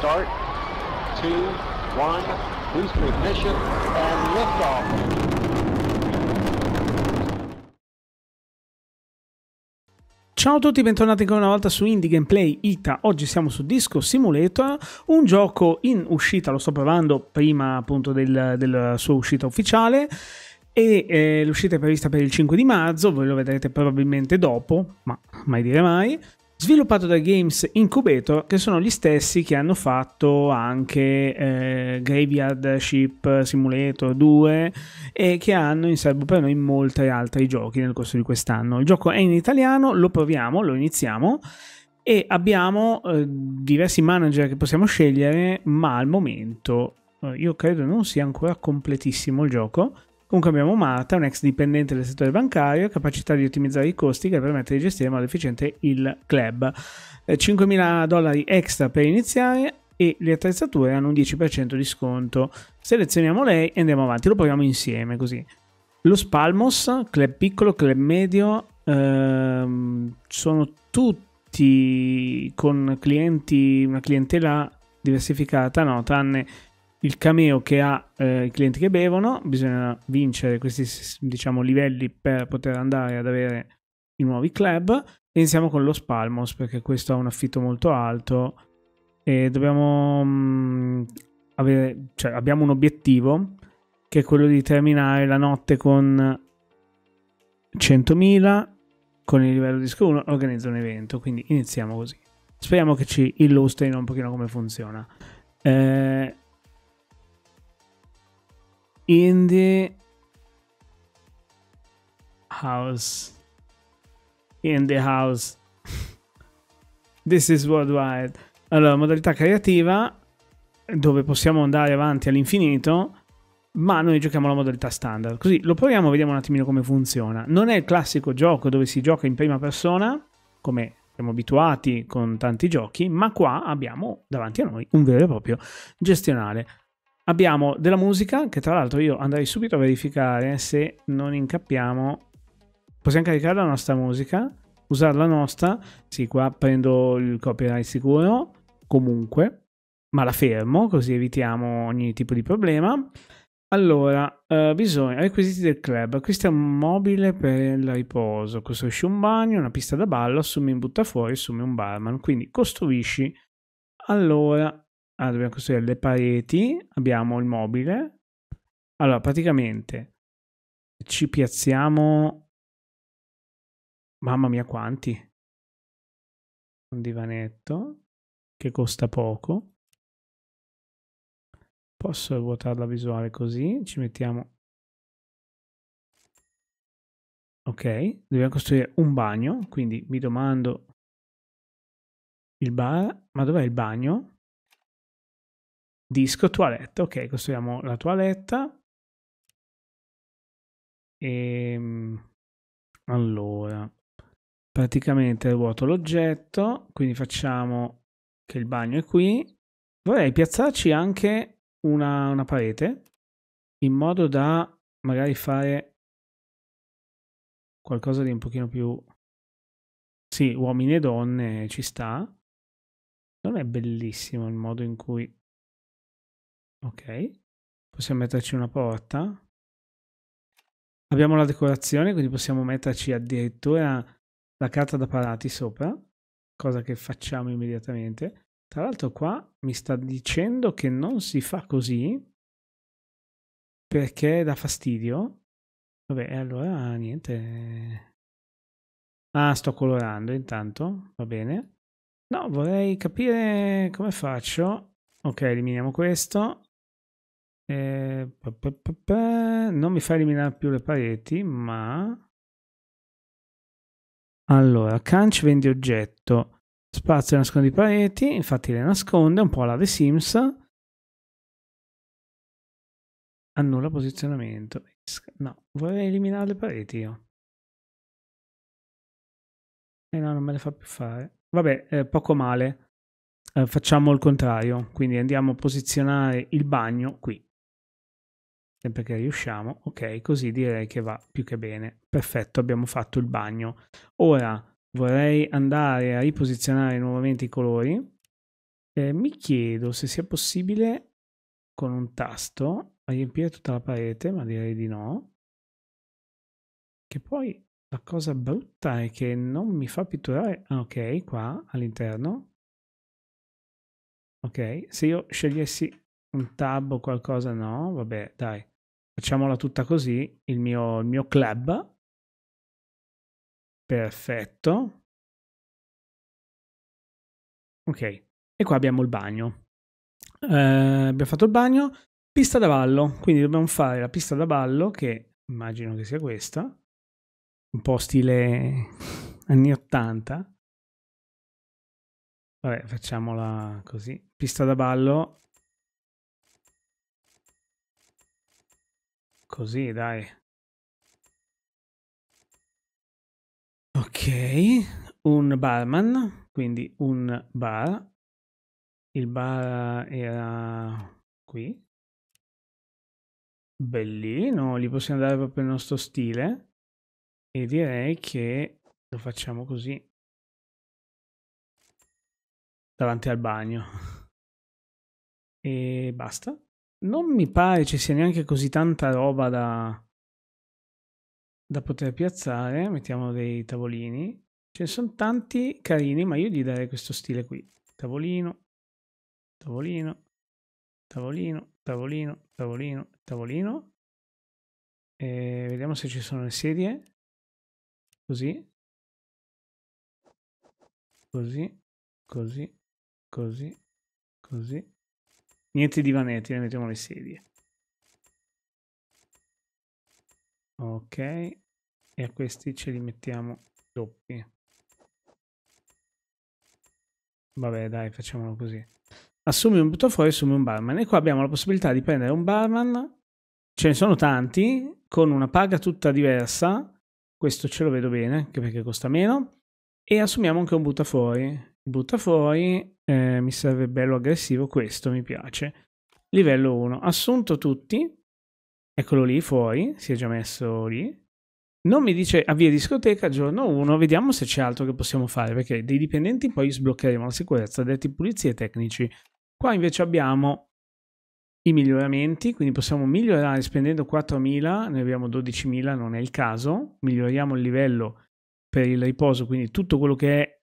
Start, 2, 1, boost ignition, and liftoff. Ciao a tutti, bentornati ancora una volta su Indie Gameplay Ita. Oggi siamo su Disco Simulator, un gioco in uscita, lo sto provando prima appunto della sua uscita ufficiale. E l'uscita è prevista per il 5 di marzo, voi lo vedrete probabilmente dopo, ma mai dire mai. Sviluppato da Games Incubator, che sono gli stessi che hanno fatto anche Graveyard Ship Simulator 2 e che hanno in serbo per noi molti altri giochi nel corso di quest'anno. Il gioco è in italiano, lo proviamo, lo iniziamo e abbiamo diversi manager che possiamo scegliere, ma al momento io credo non sia ancora completissimo il gioco. Comunque abbiamo Marta, un ex dipendente del settore bancario, capacità di ottimizzare i costi che permette di gestire in modo efficiente il club. $5.000 extra per iniziare e le attrezzature hanno un 10% di sconto. Selezioniamo lei e andiamo avanti, lo proviamo insieme così. Lo Spalmos, club piccolo, club medio, sono tutti con clienti, una clientela diversificata, no, tranne il cameo che ha i clienti che bevono. Bisogna vincere questi, diciamo, livelli per poter andare ad avere i nuovi club. Iniziamo con lo Spalmos perché questo ha un affitto molto alto e dobbiamo abbiamo un obiettivo che è quello di terminare la notte con 100.000 con il livello disco 1. Organizza un evento, quindi iniziamo così, speriamo che ci illustrino un pochino come funziona. In the house. This is worldwide. Allora, modalità creativa, dove possiamo andare avanti all'infinito, ma noi giochiamo la modalità standard. Così lo proviamo, vediamo un attimino come funziona. Non è il classico gioco dove si gioca in prima persona, come siamo abituati con tanti giochi, ma qua abbiamo davanti a noi un vero e proprio gestionale. Abbiamo della musica, che tra l'altro io andrei subito a verificare se non incappiamo. Possiamo caricare la nostra musica, usare la nostra. Sì, qua prendo il copyright sicuro, comunque, ma la fermo, così evitiamo ogni tipo di problema. Allora, bisogna requisiti del club. Questo è un mobile per il riposo. Costruisci un bagno, una pista da ballo, assumi un buttafuori, assumi un barman. Quindi costruisci. Allora... ah, dobbiamo costruire le pareti, abbiamo il mobile. Allora, praticamente ci piazziamo... mamma mia quanti! Un divanetto, che costa poco. Posso ruotare la visuale così, ci mettiamo... ok, dobbiamo costruire un bagno, quindi mi domando... il bar, ma dov'è il bagno? Disco, toilette, ok, costruiamo la toiletta. E allora, praticamente vuoto l'oggetto, quindi facciamo che il bagno è qui. Vorrei piazzarci anche una parete, in modo da magari fare qualcosa di un pochino più... sì, uomini e donne, ci sta. Non è bellissimo il modo in cui... ok, possiamo metterci una porta. Abbiamo la decorazione, quindi possiamo metterci addirittura la carta da parati sopra, cosa che facciamo immediatamente. Tra l'altro qua mi sta dicendo che non si fa così perché dà fastidio. Vabbè, allora niente. Ah, sto colorando intanto, va bene. No, vorrei capire come faccio. Ok, eliminiamo questo. Non mi fa eliminare più le pareti, ma... allora, canc vendi oggetto, spazio nascondi pareti, infatti le nasconde, un po' alla The Sims. Annulla posizionamento. No, vorrei eliminare le pareti io. E no, non me le fa più fare. Vabbè, poco male. Facciamo il contrario, quindi andiamo a posizionare il bagno qui, sempre che riusciamo. Ok, così direi che va più che bene. Perfetto, abbiamo fatto il bagno. Ora vorrei andare a riposizionare nuovamente i colori Mi chiedo se sia possibile con un tasto riempire tutta la parete, ma direi di no. Che poi la cosa brutta è che non mi fa pitturare. Ah, ok, qua all'interno. Ok, se io scegliessi un tab o qualcosa, no, vabbè, dai. Facciamola tutta così, il mio club. Perfetto. Ok, e qua abbiamo il bagno. Abbiamo fatto il bagno. Pista da ballo, quindi dobbiamo fare la pista da ballo, che immagino che sia questa, un po' stile anni 80. Vabbè, facciamola così. Pista da ballo. Così, dai. Ok, un barman, quindi un bar. Il bar era qui. Bellino, gli possiamo dare proprio il nostro stile. E direi che lo facciamo così. Davanti al bagno. E basta. Non mi pare ci sia neanche così tanta roba da poter piazzare. Mettiamo dei tavolini. Ce ne sono tanti carini, ma io gli darei questo stile qui. Tavolino, tavolino, tavolino, tavolino, tavolino, tavolino. E vediamo se ci sono le sedie. Così. Così, così, così, così. Niente divanetti, ne mettiamo le sedie. Ok, e a questi ce li mettiamo doppi. Vabbè, dai, facciamolo così. Assumi un buttafuori, assumi un barman. E qua abbiamo la possibilità di prendere un barman. Ce ne sono tanti, con una paga tutta diversa. Questo ce lo vedo bene, anche perché costa meno. E assumiamo anche un buttafuori. Buttafuori, mi serve bello aggressivo, questo mi piace. Livello 1, assunto tutti, eccolo lì fuori, si è già messo lì. Non mi dice avvia discoteca, giorno 1, vediamo se c'è altro che possiamo fare, perché dei dipendenti poi sbloccheremo la sicurezza, detti pulizie e tecnici. Qua invece abbiamo i miglioramenti, quindi possiamo migliorare spendendo 4.000, ne abbiamo 12.000, non è il caso. Miglioriamo il livello per il riposo, quindi tutto quello che è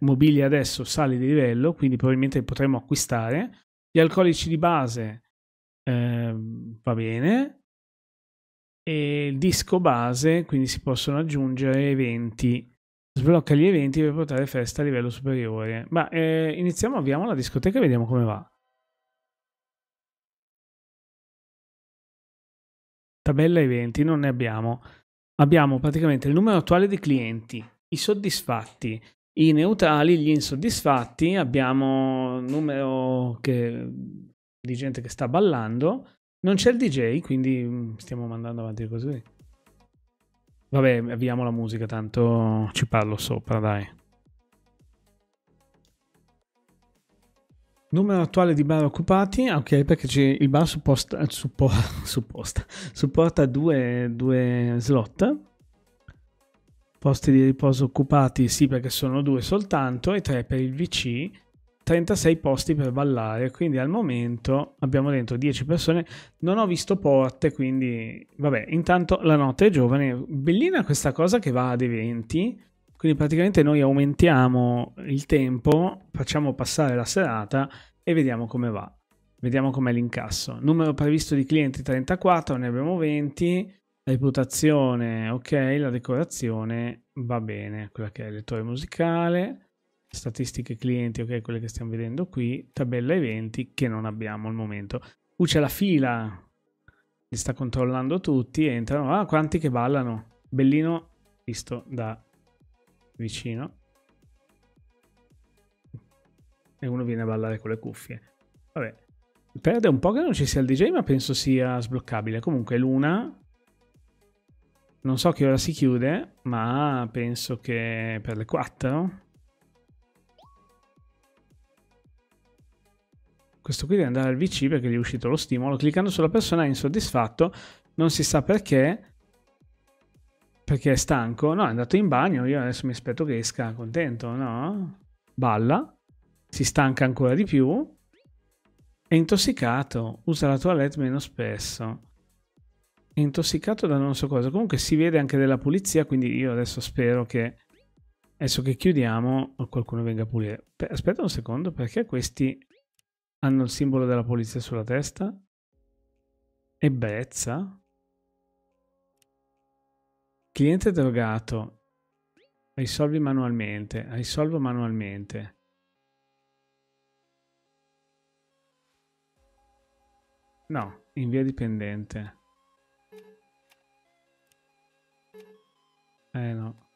mobili adesso sale di livello, quindi probabilmente potremo acquistare. Gli alcolici di base va bene, e il disco base, quindi si possono aggiungere eventi, sblocca gli eventi per portare festa a livello superiore. Ma iniziamo, avviamo la discoteca e vediamo come va. Tabella eventi non ne abbiamo, abbiamo praticamente il numero attuale dei clienti, i soddisfatti, i neutrali, gli insoddisfatti, abbiamo il numero di gente che sta ballando, non c'è il DJ, quindi stiamo mandando avanti così. Vabbè, avviamo la musica, tanto ci parlo sopra, dai. Numero attuale di bar occupati, ok, perché il bar supporta due slot. Posti di riposo occupati, sì, perché sono 2 soltanto, e 3 per il VC, 36 posti per ballare, quindi al momento abbiamo dentro 10 persone, non ho visto porte, quindi vabbè, intanto la notte è giovane. Bellina questa cosa che va ad eventi, quindi praticamente noi aumentiamo il tempo, facciamo passare la serata e vediamo come va, vediamo com'è l'incasso. Numero previsto di clienti 34, ne abbiamo 20. Reputazione, ok, la decorazione va bene, quella che è il lettore musicale, statistiche clienti, ok, quelle che stiamo vedendo qui, tabella eventi che non abbiamo al momento. C'è la fila, li sta controllando tutti, entrano, ah, quanti che ballano, bellino visto da vicino, e uno viene a ballare con le cuffie. Vabbè, perde un po' che non ci sia il DJ, ma penso sia sbloccabile. Comunque l'una... Non so che ora si chiude, ma penso che per le 4. Questo qui deve andare al VC perché gli è uscito lo stimolo. Cliccando sulla persona è insoddisfatto, non si sa perché è stanco. No, è andato in bagno, io adesso mi aspetto che esca contento, no? Balla, si stanca ancora di più, è intossicato, usa la toilette meno spesso, è intossicato da non so cosa, comunque si vede anche della pulizia, quindi io adesso spero che adesso che chiudiamo qualcuno venga a pulire. Aspetta un secondo, perché questi hanno il simbolo della polizia sulla testa? Ebbrezza? Cliente drogato. Risolvi manualmente. Risolvo manualmente. No, in via dipendente. No.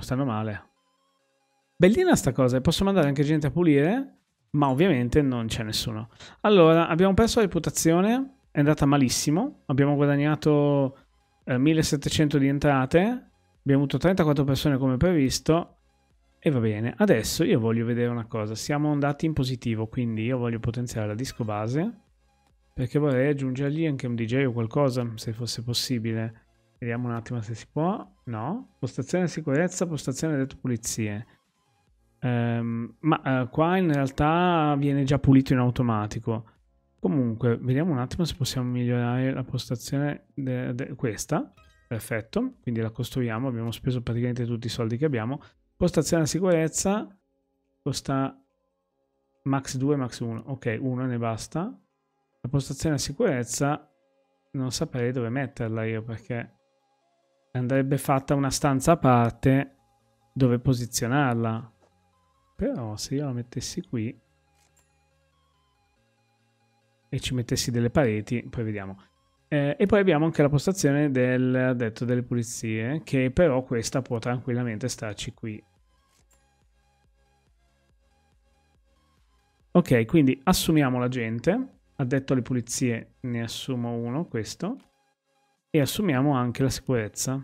Stanno male. Bellina sta cosa. Posso mandare anche gente a pulire? Ma ovviamente non c'è nessuno. Allora, abbiamo perso la reputazione. È andata malissimo. Abbiamo guadagnato 1700 di entrate. Abbiamo avuto 34 persone come previsto. E va bene. Adesso io voglio vedere una cosa. Siamo andati in positivo, quindi io voglio potenziare la disco base. Perché vorrei aggiungergli anche un DJ o qualcosa, se fosse possibile. Vediamo un attimo se si può. No. Postazione sicurezza, postazione detto pulizie. Qua in realtà viene già pulito in automatico. Comunque, vediamo un attimo se possiamo migliorare la postazione questa. Perfetto, quindi la costruiamo, abbiamo speso praticamente tutti i soldi che abbiamo. Postazione a sicurezza costa max 2, max 1. Ok, 1 ne basta. La postazione a sicurezza non saprei dove metterla io, perché andrebbe fatta una stanza a parte dove posizionarla. Però se io la mettessi qui e ci mettessi delle pareti, poi vediamo. E poi abbiamo anche la postazione del detto delle pulizie, che però questa può tranquillamente starci qui. Ok, quindi assumiamo la gente. Addetto alle pulizie ne assumo uno, questo. E assumiamo anche la sicurezza.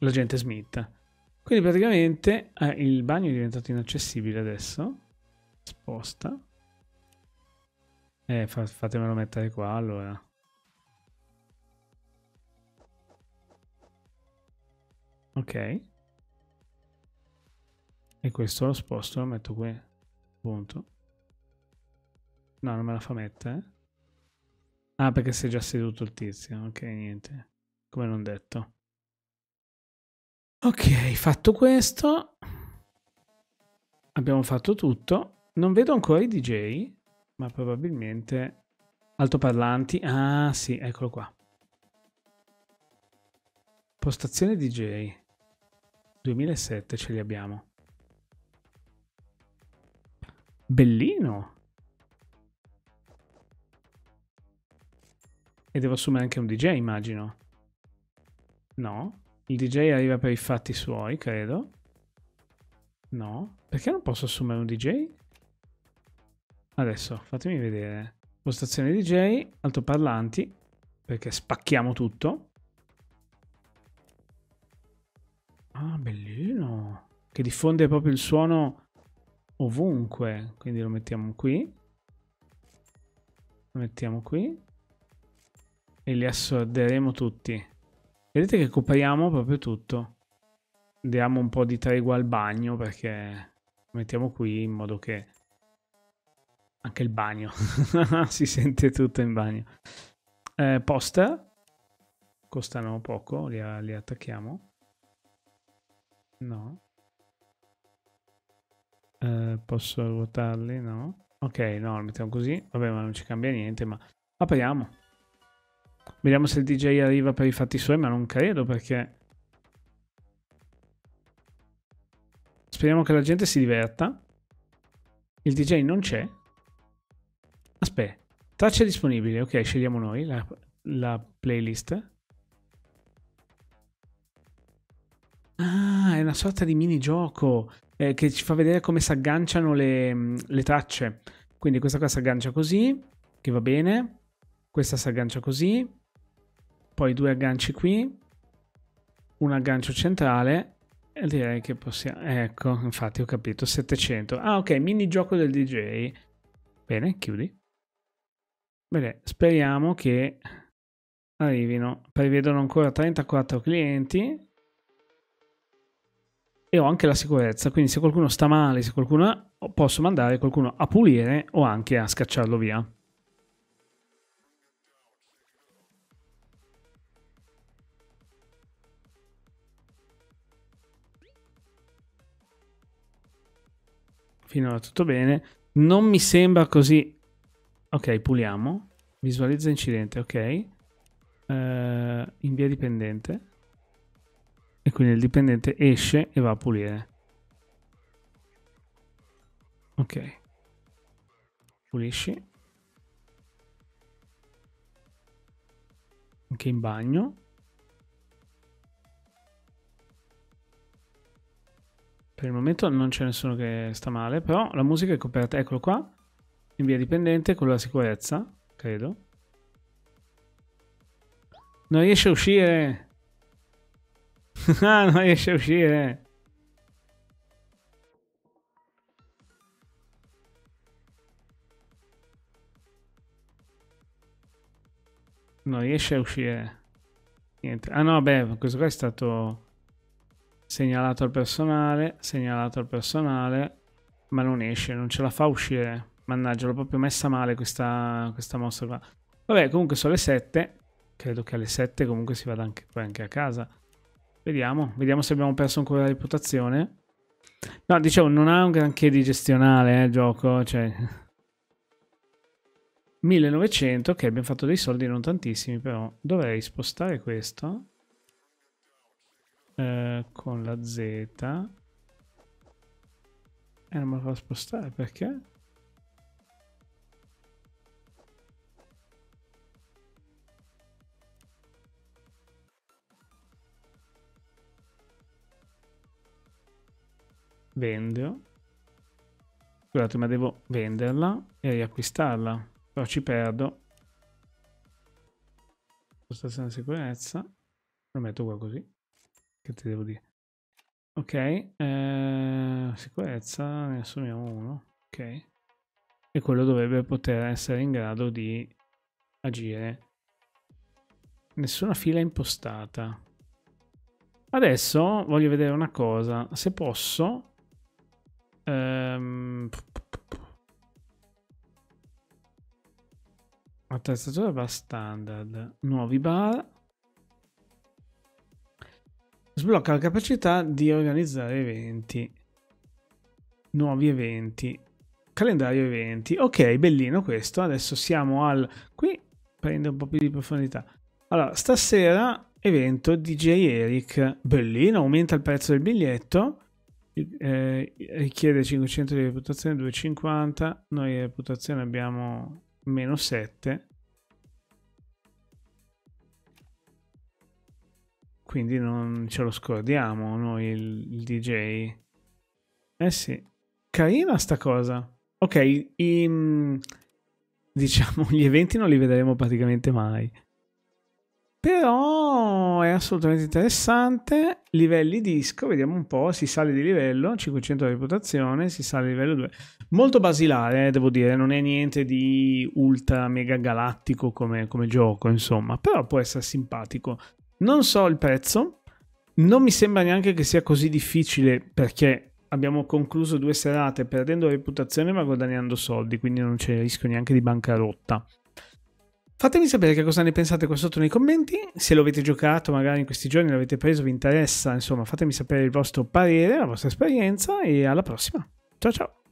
L'agente Smith. Quindi praticamente il bagno è diventato inaccessibile adesso. Sposta. Fatemelo mettere qua allora. Ok. E questo lo sposto, lo metto qui. Punto. No, non me la fa mettere. Ah, perché si è già seduto il tizio. Ok, niente. Come non detto. Ok, fatto questo, abbiamo fatto tutto. Non vedo ancora i DJ, ma probabilmente altoparlanti. Ah, sì, eccolo qua. Postazione DJ 2007 ce li abbiamo. Bellino. E devo assumere anche un DJ, immagino. No. Il DJ arriva per i fatti suoi, credo. No. Perché non posso assumere un DJ? Adesso, fatemi vedere. Postazione DJ, altoparlanti, perché spacchiamo tutto. Ah, bellino. Che diffonde proprio il suono ovunque. Quindi lo mettiamo qui. Lo mettiamo qui. E li assorderemo tutti. Vedete che copriamo proprio tutto. Diamo un po' di tregua al bagno, perché lo mettiamo qui in modo che anche il bagno si sente tutto in bagno. Poster costano poco, li attacchiamo. No. Posso ruotarli? No. Ok, no, lo mettiamo così. Vabbè, ma non ci cambia niente, ma apriamo. Vediamo se il DJ arriva per i fatti suoi, ma non credo, perché... Speriamo che la gente si diverta. Il DJ non c'è. Aspetta. Tracce disponibili. Ok, scegliamo noi la playlist. Ah, è una sorta di minigioco che ci fa vedere come si agganciano le tracce. Quindi questa qua si aggancia così, che va bene. Questa si aggancia così, poi due agganci qui, un aggancio centrale e direi che possiamo... Ecco, infatti ho capito, 700. Ah ok, minigioco del DJ. Bene, chiudi. Bene, speriamo che arrivino. Prevedono ancora 34 clienti e ho anche la sicurezza, quindi se qualcuno sta male, se qualcuno, posso mandare qualcuno a pulire o anche a scacciarlo via. Finora tutto bene, non mi sembra così. Ok, puliamo, visualizza incidente, ok, invia dipendente, e quindi il dipendente esce e va a pulire. Ok, pulisci, anche in bagno, per il momento non c'è nessuno che sta male, però la musica è coperta, eccolo qua, invia dipendente con la sicurezza, credo. Non riesce a uscire. Non riesce a uscire. Non riesce a uscire. Niente. Ah no, beh, questo qua è stato segnalato al personale, ma non esce, non ce la fa uscire. Mannaggia, l'ho proprio messa male questa mossa qua. Vabbè, comunque sono le 7. Credo che alle 7 comunque si vada anche, poi anche a casa. Vediamo se abbiamo perso ancora la reputazione. No, dicevo, non ha un granché di gestionale il gioco, cioè 1900, ok, abbiamo fatto dei soldi, non tantissimi, però dovrei spostare questo con la Z e non me lo fa spostare, perché? Vendo, scusate, ma devo venderla e riacquistarla, però ci perdo. Postazione di sicurezza, lo metto qua così, che ti devo dire. Ok, sicurezza, ne assumiamo uno, ok, e quello dovrebbe poter essere in grado di agire. Nessuna fila impostata. Adesso voglio vedere una cosa, se posso. Attrezzatura bar standard, nuovi bar, sblocca la capacità di organizzare eventi, nuovi eventi, calendario eventi. Ok, bellino questo. Adesso siamo al, qui prende un po' più di profondità. Allora, stasera evento DJ Eric, bellino, aumenta il prezzo del biglietto. Richiede 500 di reputazione, 250. Noi di reputazione abbiamo meno 7, quindi non ce lo scordiamo noi il DJ. Eh sì, carina sta cosa. Ok, diciamo gli eventi non li vedremo praticamente mai, però è assolutamente interessante. Livelli disco, vediamo un po', si sale di livello, 500 di reputazione, si sale di livello 2. Molto basilare, devo dire, non è niente di ultra mega galattico come gioco, insomma, però può essere simpatico. Non so il prezzo, non mi sembra neanche che sia così difficile, perché abbiamo concluso 2 serate perdendo reputazione ma guadagnando soldi, quindi non c'è rischio neanche di bancarotta. Fatemi sapere che cosa ne pensate qua sotto nei commenti, se lo avete giocato magari in questi giorni, l'avete preso, vi interessa, insomma fatemi sapere il vostro parere, la vostra esperienza, e alla prossima. Ciao ciao!